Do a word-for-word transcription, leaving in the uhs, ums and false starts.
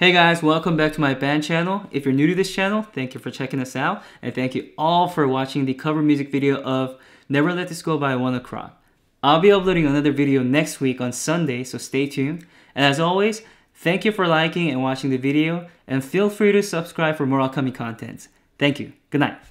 Hey guys, welcome back to my band channel. If you're new to this channel, thank you for checking us out, and thank you all for watching the cover music video of Never Let This Go by One Ok Rock. I'll be uploading another video next week on Sunday, so stay tuned. And as always, thank you for liking and watching the video, and feel free to subscribe for more upcoming content. Thank you. Good night.